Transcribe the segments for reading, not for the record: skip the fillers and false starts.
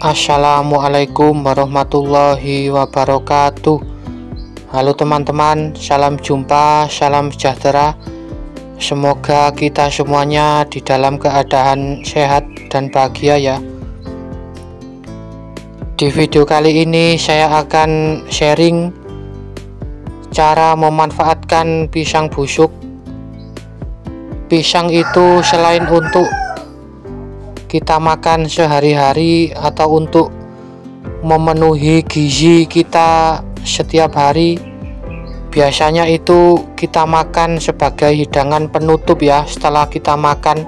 Assalamualaikum warahmatullahi wabarakatuh. Halo teman-teman, salam jumpa, salam sejahtera. Semoga kita semuanya di dalam keadaan sehat dan bahagia ya. Di video kali ini saya akan sharing cara memanfaatkan pisang busuk. Pisang itu selain untuk kita makan sehari-hari atau untuk memenuhi gizi kita setiap hari, biasanya itu kita makan sebagai hidangan penutup ya. Setelah kita makan,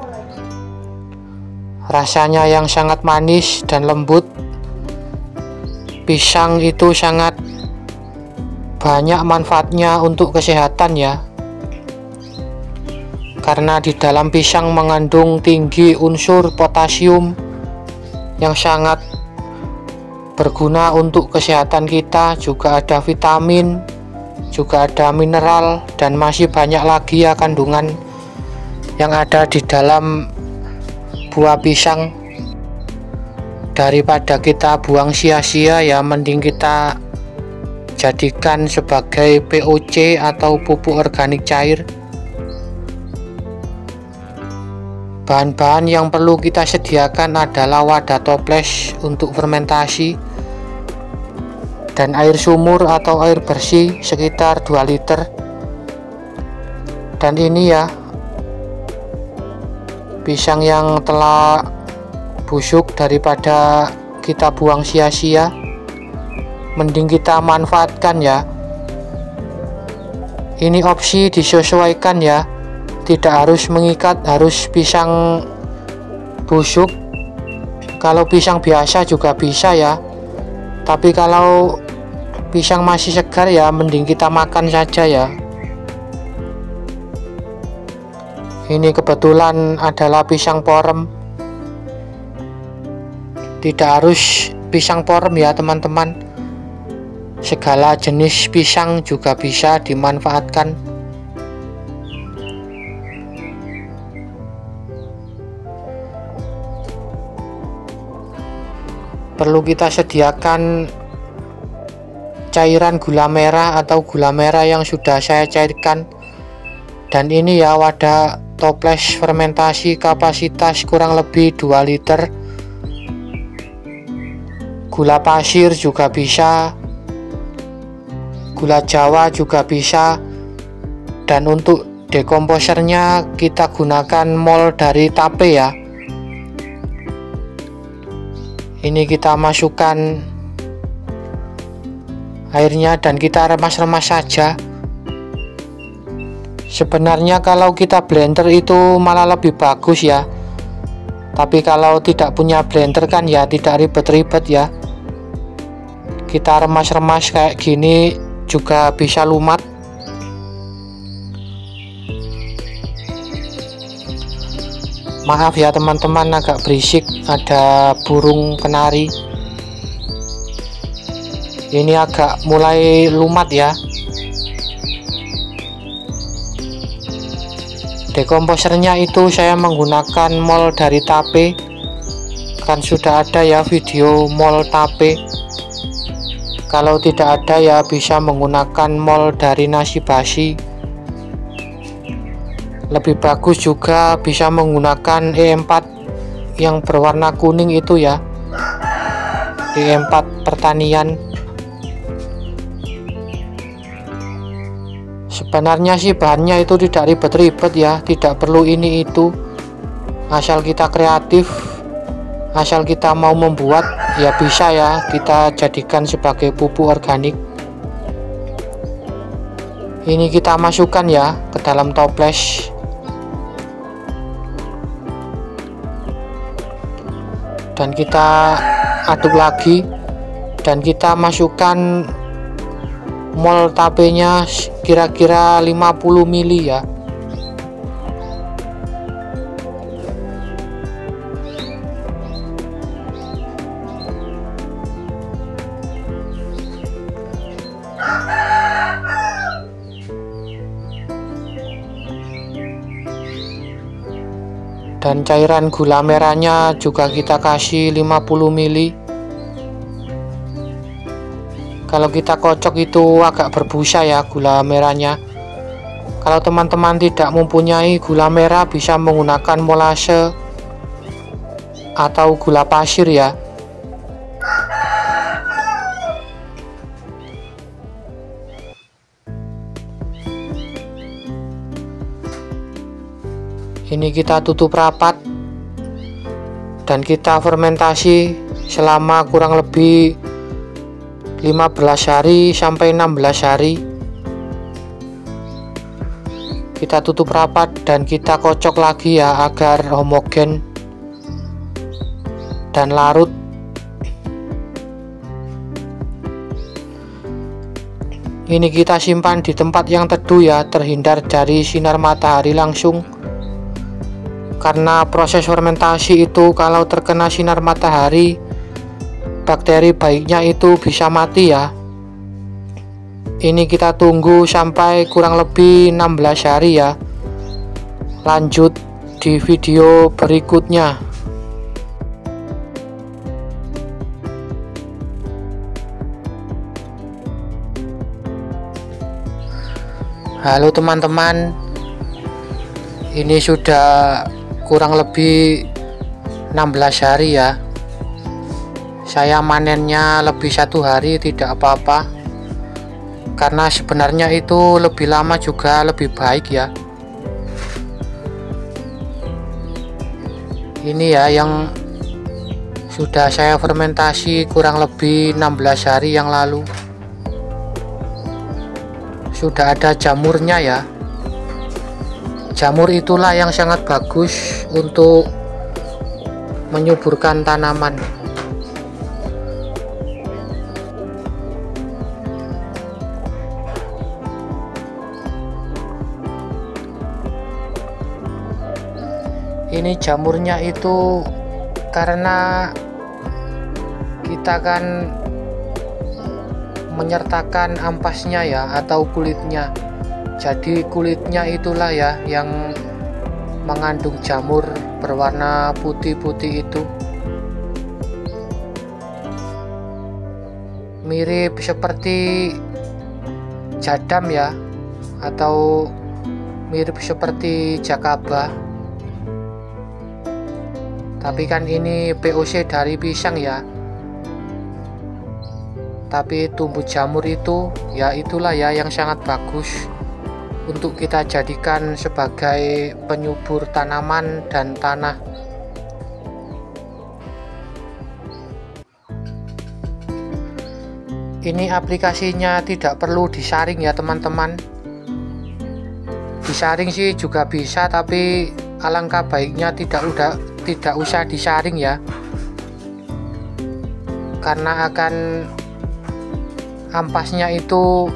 rasanya yang sangat manis dan lembut, pisang itu sangat banyak manfaatnya untuk kesehatan ya, karena di dalam pisang mengandung tinggi unsur potasium yang sangat berguna untuk kesehatan kita. Juga ada vitamin, juga ada mineral, dan masih banyak lagi ya kandungan yang ada di dalam buah pisang. Daripada kita buang sia-sia ya, mending kita jadikan sebagai POC atau pupuk organik cair. Bahan-bahan yang perlu kita sediakan adalah wadah toples untuk fermentasi dan air sumur atau air bersih sekitar 2 liter. Dan ini ya, pisang yang telah busuk, daripada kita buang sia-sia mending kita manfaatkan ya. Ini opsi disesuaikan ya, tidak harus mengikat harus pisang busuk. Kalau pisang biasa juga bisa ya, tapi kalau pisang masih segar ya mending kita makan saja ya. Ini kebetulan adalah pisang porem, tidak harus pisang porem ya teman-teman, segala jenis pisang juga bisa dimanfaatkan. Perlu kita sediakan cairan gula merah atau gula merah yang sudah saya cairkan. Dan ini ya, wadah toples fermentasi kapasitas kurang lebih 2 liter. Gula pasir juga bisa, gula jawa juga bisa. Dan untuk dekomposernya kita gunakan mol dari tape ya. Ini kita masukkan airnya dan kita remas-remas saja. Sebenarnya kalau kita blender itu malah lebih bagus ya, tapi kalau tidak punya blender kan ya tidak ribet-ribet ya. Kita remas-remas kayak gini juga bisa lumat. Maaf ya teman-teman, agak berisik, ada burung kenari. Ini agak mulai lumat ya. Dekomposernya itu saya menggunakan mol dari tape. Kan sudah ada ya video mol tape. Kalau tidak ada ya bisa menggunakan mol dari nasi basi. Lebih bagus juga bisa menggunakan E4 yang berwarna kuning itu ya, E4 pertanian. Sebenarnya sih bahannya itu tidak ribet-ribet ya, tidak perlu ini itu, asal kita kreatif, asal kita mau membuat ya bisa ya kita jadikan sebagai pupuk organik. Ini kita masukkan ya ke dalam toples. Dan kita aduk lagi, dan kita masukkan mol tapenya kira-kira 50 ml ya. Dan cairan gula merahnya juga kita kasih 50 ml. Kalau kita kocok itu agak berbusa ya gula merahnya. Kalau teman-teman tidak mempunyai gula merah, bisa menggunakan molase atau gula pasir ya. Ini kita tutup rapat dan kita fermentasi selama kurang lebih 15 hari sampai 16 hari. Kita tutup rapat dan kita kocok lagi ya agar homogen dan larut. Ini kita simpan di tempat yang teduh ya, terhindar dari sinar matahari langsung. Karena proses fermentasi itu kalau terkena sinar matahari, bakteri baiknya itu bisa mati ya. Ini kita tunggu sampai kurang lebih 16 hari ya. Lanjut di video berikutnya. Halo teman-teman, ini sudah kurang lebih 16 hari ya. Saya manennya lebih 1 hari tidak apa-apa, karena sebenarnya itu lebih lama juga lebih baik ya. Ini ya yang sudah saya fermentasi kurang lebih 16 hari yang lalu. Sudah ada jamurnya ya. Jamur itulah yang sangat bagus untuk menyuburkan tanaman. Ini jamurnya itu karena kita kan menyertakan ampasnya ya atau kulitnya. Jadi kulitnya itulah ya yang mengandung jamur berwarna putih-putih itu. Mirip seperti jadam ya, atau mirip seperti jakaba. Tapi kan ini POC dari pisang ya. Tapi tumbuh jamur itu ya itulah ya yang sangat bagus untuk kita jadikan sebagai penyubur tanaman dan tanah. Ini aplikasinya tidak perlu disaring ya teman-teman. Disaring sih juga bisa, tapi alangkah baiknya tidak usah disaring ya, karena akan ampasnya itu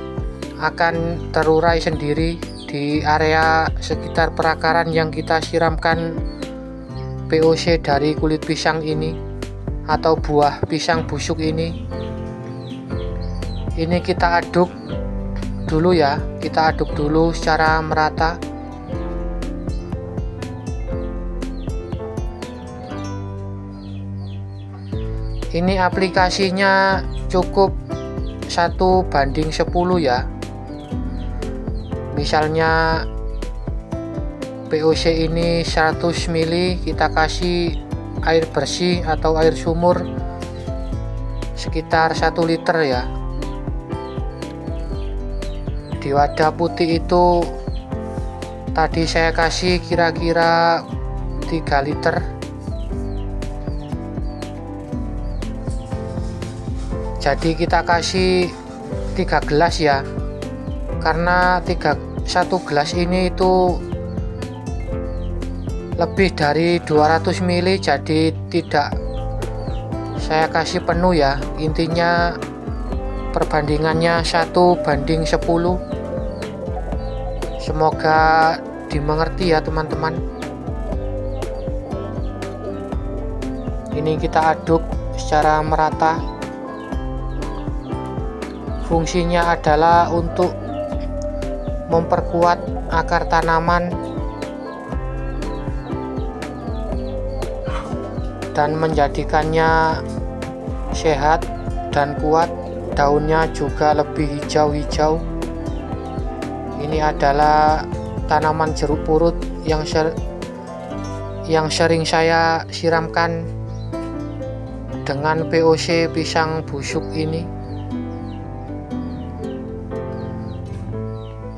akan terurai sendiri di area sekitar perakaran yang kita siramkan POC dari kulit pisang ini atau buah pisang busuk ini. Ini kita aduk dulu ya, kita aduk dulu secara merata. Ini aplikasinya cukup 1:10 ya. Misalnya POC ini 100 ml, kita kasih air bersih atau air sumur sekitar 1 liter ya. Di wadah putih itu tadi saya kasih kira-kira 3 liter. Jadi kita kasih 3 gelas ya. Karena 1 gelas ini itu lebih dari 200 ml, jadi tidak saya kasih penuh ya. Intinya perbandingannya 1:10. Semoga dimengerti ya teman-teman. Ini kita aduk secara merata. Fungsinya adalah untuk memperkuat akar tanaman dan menjadikannya sehat dan kuat. daunnya juga lebih hijau-hijau. Ini adalah tanaman jeruk purut yang sering saya siramkan dengan POC pisang busuk ini.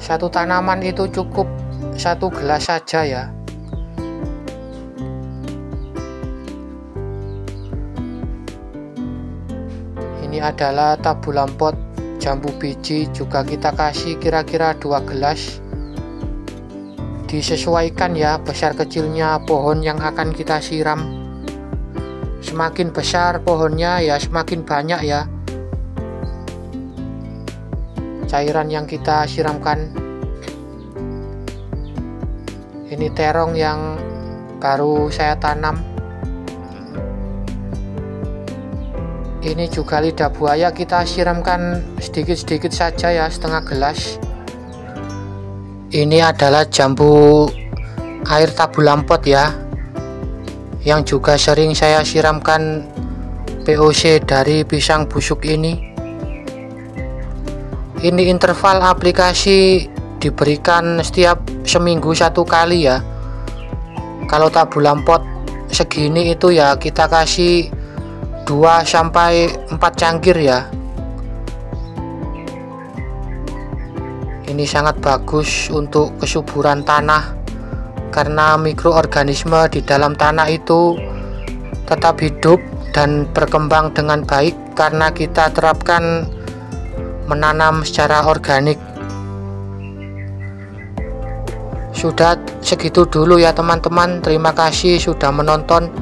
Satu tanaman itu cukup satu gelas saja ya. Ini adalah tabulan pot jambu biji, juga kita kasih kira-kira 2 gelas. Disesuaikan ya besar kecilnya pohon yang akan kita siram. Semakin besar pohonnya ya semakin banyak ya cairan yang kita siramkan. Ini terong yang baru saya tanam. Ini juga lidah buaya, kita siramkan sedikit-sedikit saja ya, 1/2 gelas. Ini adalah jambu air tabulampot ya, yang juga sering saya siramkan POC dari pisang busuk ini. Ini interval aplikasi diberikan setiap seminggu 1 kali ya. Kalau tabulampot segini itu ya kita kasih 2-4 cangkir ya. Ini sangat bagus untuk kesuburan tanah, karena mikroorganisme di dalam tanah itu tetap hidup dan berkembang dengan baik karena kita terapkan menanam secara organik. Sudah segitu dulu ya teman-teman, terima kasih sudah menonton.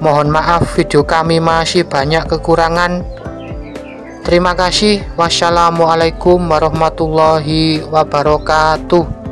Mohon maaf video kami masih banyak kekurangan. Terima kasih. Wassalamualaikum warahmatullahi wabarakatuh.